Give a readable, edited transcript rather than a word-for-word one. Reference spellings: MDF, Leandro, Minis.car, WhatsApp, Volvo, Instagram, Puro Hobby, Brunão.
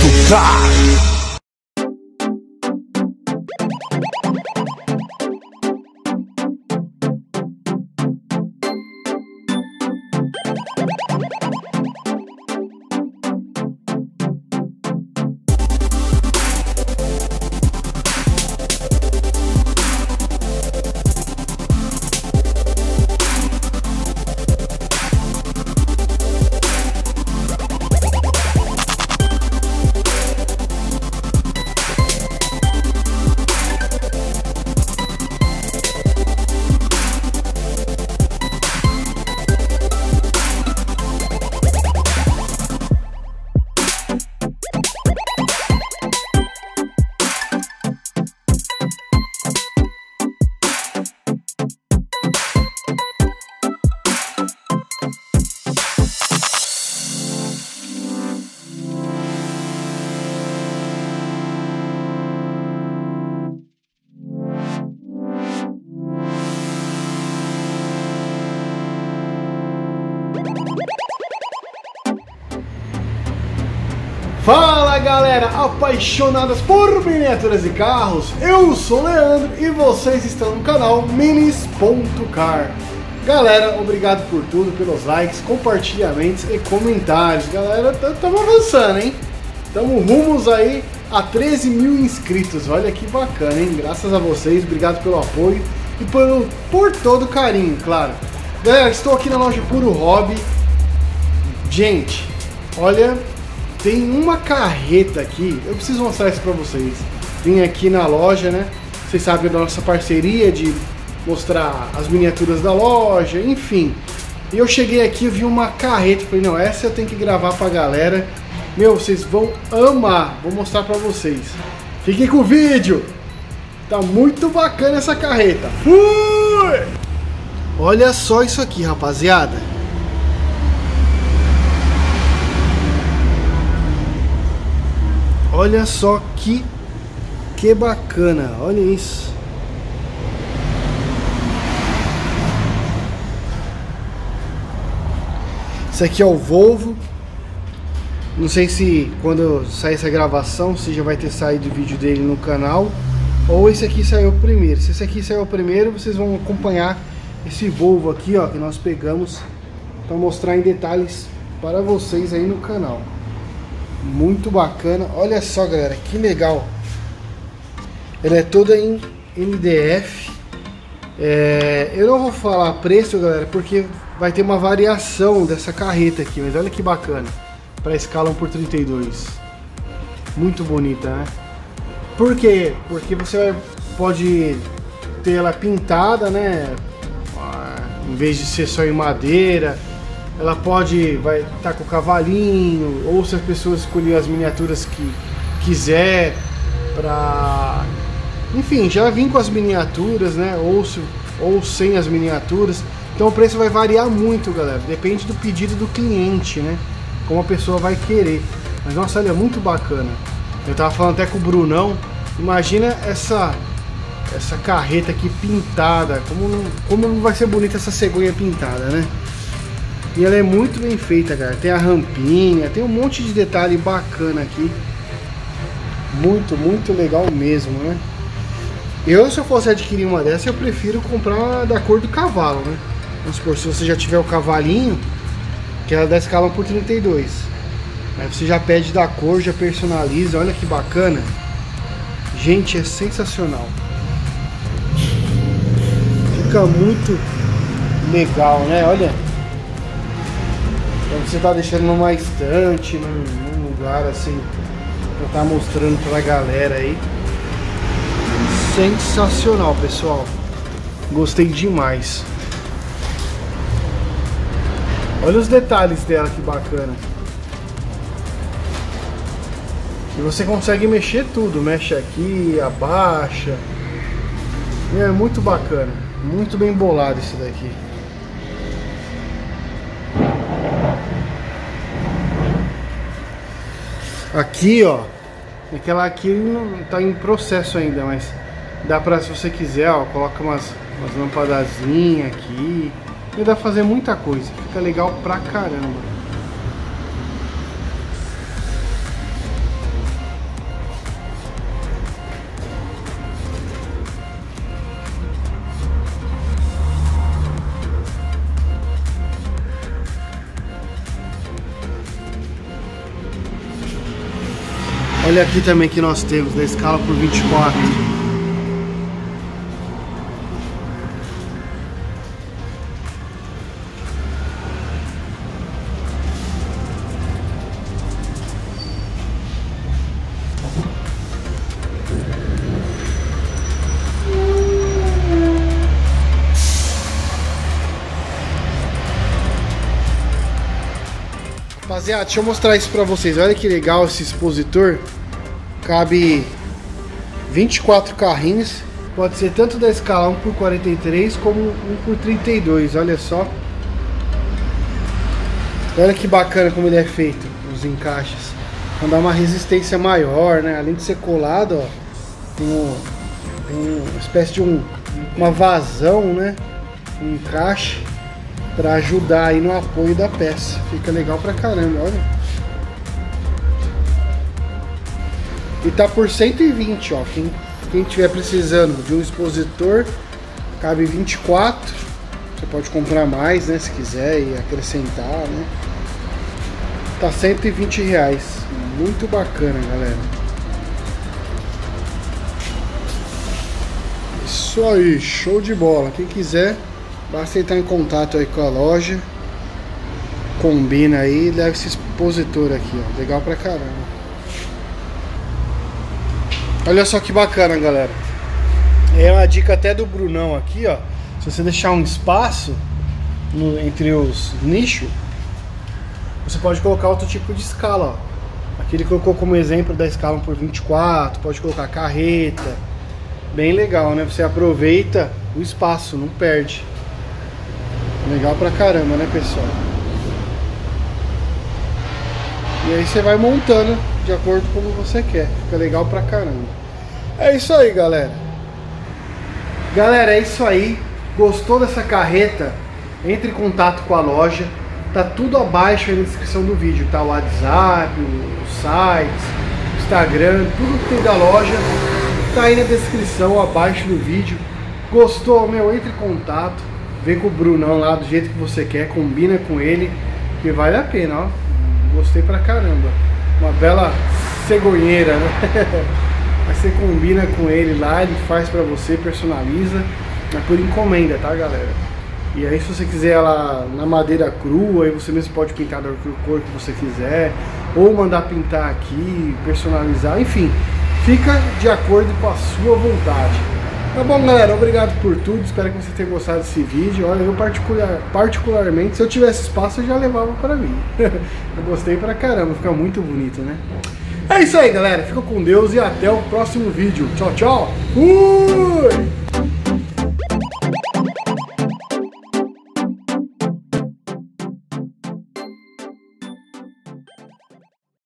Minis.car. Fala galera, apaixonadas por miniaturas e carros, eu sou o Leandro e vocês estão no canal Minis.car. Galera, obrigado por tudo, pelos likes, compartilhamentos e comentários. Galera, estamos avançando, hein? Estamos rumos aí a 13 mil inscritos, olha que bacana, hein? Graças a vocês, obrigado pelo apoio e por todo o carinho, claro. Galera, estou aqui na loja Puro Hobby. Gente, olha... Tem uma carreta aqui, eu preciso mostrar isso pra vocês. Vim aqui na loja, né? Vocês sabem da nossa parceria de mostrar as miniaturas da loja, enfim. E eu cheguei aqui, eu vi uma carreta, falei, não, essa eu tenho que gravar pra galera. Meu, vocês vão amar, vou mostrar pra vocês. Fiquem com o vídeo! Tá muito bacana essa carreta. Fui! Olha só isso aqui, rapaziada. Olha só que bacana, olha isso. Isso aqui é o Volvo. Não sei se quando sair essa gravação, se já vai ter saído o vídeo dele no canal. Ou esse aqui saiu primeiro. Se esse aqui saiu primeiro, vocês vão acompanhar esse Volvo aqui, ó, que nós pegamos para mostrar em detalhes para vocês aí no canal. Muito bacana, olha só galera, que legal. Ela é toda em MDF. Eu não vou falar preço, galera, porque vai ter uma variação dessa carreta aqui. Mas olha que bacana, para escala 1x32. Muito bonita, né? Por quê? Porque você pode ter ela pintada, né? Em vez de ser só em madeira. Ela pode estar com o cavalinho, ou se as pessoas escolherem as miniaturas que quiser, pra... Enfim, já vim com as miniaturas, né? Ou sem as miniaturas. Então o preço vai variar muito, galera. Depende do pedido do cliente, né? Como a pessoa vai querer. Mas nossa, olha, é muito bacana. Eu tava falando até com o Brunão. Imagina essa carreta aqui pintada. Como não vai ser bonita essa cegonha pintada, né? E ela é muito bem feita, cara. Tem a rampinha, tem um monte de detalhe bacana aqui. Muito legal mesmo, né? Eu, se eu fosse adquirir uma dessa, eu prefiro comprar da cor do cavalo, né? Vamos supor, se você já tiver o cavalinho, que ela é da escala 1x32. Aí você já pede da cor, já personaliza, olha que bacana. Gente, é sensacional. Fica muito legal, né? Olha... Você tá deixando numa estante, num lugar assim, pra tá mostrando pra galera aí. Sensacional, pessoal. Gostei demais. Olha os detalhes dela, que bacana. E você consegue mexer tudo. Mexe aqui, abaixa. E é muito bacana. Muito bem bolado isso daqui. Aqui, ó, aquela aqui não tá em processo ainda, mas dá pra, se você quiser, ó, coloca umas lampadazinhas aqui. E dá pra fazer muita coisa, fica legal pra caramba. Olha aqui também que nós temos, da escala por 24. Rapaziada, deixa eu mostrar isso pra vocês. Olha que legal esse expositor. Cabe 24 carrinhos. Pode ser tanto da escala 1x43 como 1x32. Olha só. Olha que bacana como ele é feito. Os encaixes. Então dá uma resistência maior, né? Além de ser colado, ó, tem uma espécie de uma vazão, né? Um encaixe para ajudar aí no apoio da peça. Fica legal pra caramba, olha. E tá por 120, ó. Quem tiver precisando de um expositor, cabe 24. Você pode comprar mais, né, se quiser e acrescentar, né. Tá 120 reais. Muito bacana, galera. Isso aí, show de bola. Quem quiser, basta entrar em contato aí com a loja. Combina aí e leva esse expositor aqui, ó. Legal pra caramba. Olha só que bacana, galera. É uma dica até do Brunão aqui, ó. Se você deixar um espaço entre os nichos, você pode colocar outro tipo de escala, ó. Aqui ele colocou como exemplo da escala 1x24, pode colocar carreta. Bem legal, né? Você aproveita o espaço, não perde. Legal pra caramba, né, pessoal? E aí você vai montando de acordo com como você quer. Fica legal pra caramba. É isso aí, galera. Galera, é isso aí. Gostou dessa carreta? Entre em contato com a loja. Tá tudo abaixo aí na descrição do vídeo. Tá o WhatsApp, os sites, o Instagram, tudo que tem da loja tá aí na descrição abaixo do vídeo. Gostou, meu? Entre em contato. Vem com o Brunão lá do jeito que você quer. Combina com ele, que vale a pena, ó. Gostei pra caramba. Uma bela cegonheira, né? Aí você combina com ele lá, ele faz pra você, personaliza. É por encomenda, tá, galera? E aí, se você quiser ela na madeira crua, aí você mesmo pode pintar da cor que você quiser, ou mandar pintar aqui, personalizar, enfim. Fica de acordo com a sua vontade. Tá bom, galera? Obrigado por tudo. Espero que você tenha gostado desse vídeo. Olha, eu particularmente, se eu tivesse espaço, eu já levava pra mim. Eu gostei pra caramba. Fica muito bonito, né? É isso aí, galera. Fica com Deus e até o próximo vídeo. Tchau, tchau. Fui!